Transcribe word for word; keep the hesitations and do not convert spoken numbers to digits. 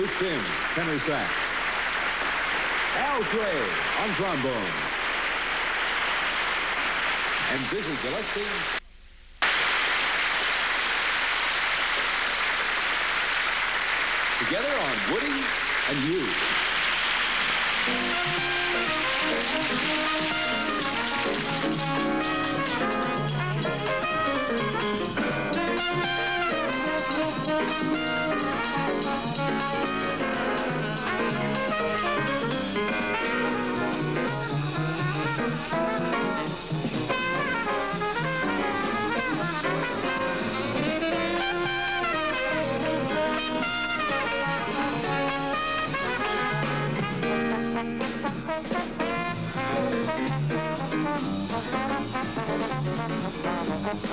Zoot Sims, tenor sax. Al Grey on trombone. And Dizzy Gillespie. Together on Woody and You.